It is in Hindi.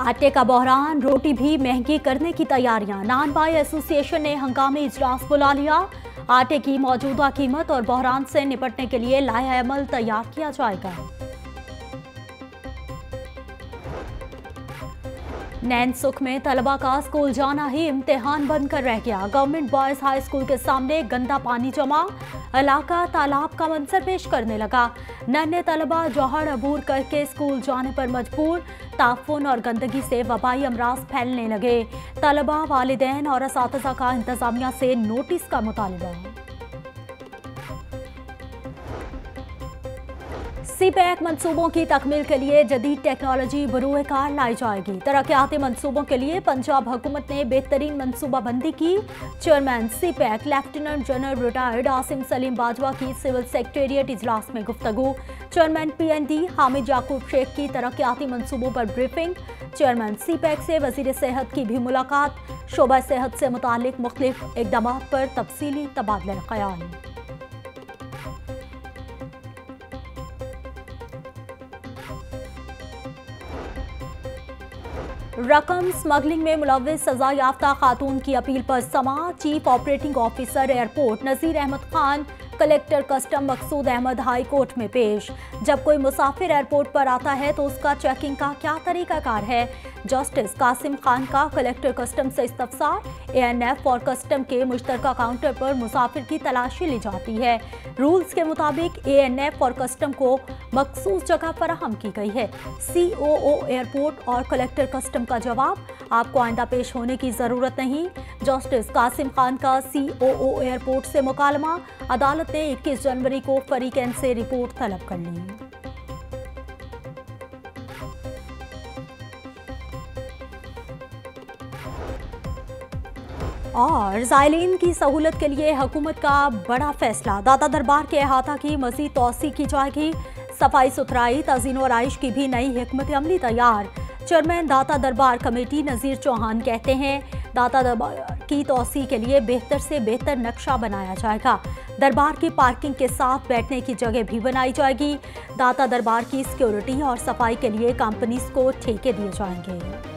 आटे का बहरान, रोटी भी महंगी करने की तैयारियां। नान बाई एसोसिएशन ने हंगामी इजलास बुला लिया। आटे की मौजूदा कीमत और बहरान से निपटने के लिए लायहा-ए-अमल तैयार किया जाएगा। नैनसुख में तलबा का स्कूल जाना ही इम्तिहान बंद कर रह गया। गवर्नमेंट बॉयज हाई स्कूल के सामने गंदा पानी जमा, इलाका तालाब का मंजर पेश करने लगा। नन्हे तलबा जोहड़ अबूर करके स्कूल जाने पर मजबूर। ताफुन और गंदगी से वबाई अमराज फैलने लगे। तलबा, वालिदैन और असातिज़ा का इंतजामिया से नोटिस का मुतालबा। सीपैक मंसूबों की तकमील के लिए जदीद टेक्नोलॉजी बरूए कार लाई जाएगी। तरक्याती मंसूबों के लिए पंजाब हुकूमत ने बेहतरीन मंसूबाबंदी की। Chairman CPEC lieutenant general retired Asim Saleem Bajwa की सिविल सेक्रेटेरिएट इजलास में गुफ्तगू। चेयरमैन पीएनडी हामिद याकूब शेख की तरक्याती मंसूबों पर ब्रीफिंग। चेयरमैन सीपैक से वजीर सेहत की भी मुलाकात। शोबा सेहत से मुतालिक मुख्तलिफ इकदाम पर तफसीली तबादला ख्याल। रकम स्मगलिंग में मुलविस सजा याफ्ता खातून की अपील पर समाअत। Chief operating officer airport Nazir Ahmed Khan, collector custom Maqsood Ahmed high court में पेश। जब कोई मुसाफिर एयरपोर्ट पर आता है तो उसका चेकिंग का क्या तरीकाकार है? जस्टिस कासिम खान का कलेक्टर कस्टम से इस्तफसार। एएनएफ और कस्टम के मुश्तरका काउंटर पर मुसाफिर की तलाशी ली जाती है। रूल्स के मुताबिक एएनएफ और कस्टम को मखसूस जगह फराहम की गई है। सीओओ एयरपोर्ट और कलेक्टर कस्टम का जवाब, आपको आइंदा पेश होने की जरूरत नहीं। जस्टिस कासिम खान का सीओओ एयरपोर्ट से मुकालमा। अदालत ने 21 जनवरी को फरीकैन से रिपोर्ट तलब कर ली। और ज़ायलीन की सहूलत के लिए हुकूमत का बड़ा फैसला। दाता दरबार के अहाता की मज़ीद तौसी की जाएगी। सफाई सुथराई, तज़ीन और आइश की भी नई हिकमत अमली तैयार। चेयरमैन दाता दरबार कमेटी नज़ीर चौहान कहते हैं, दाता दरबार की तौसी के लिए बेहतर से बेहतर नक्शा बनाया जाएगा। दरबार की पार्किंग के साथ बैठने की जगह भी बनाई जाएगी। दाता दरबार की सिक्योरिटी और सफाई के लिए कंपनीज को ठेके दिए जाएंगे।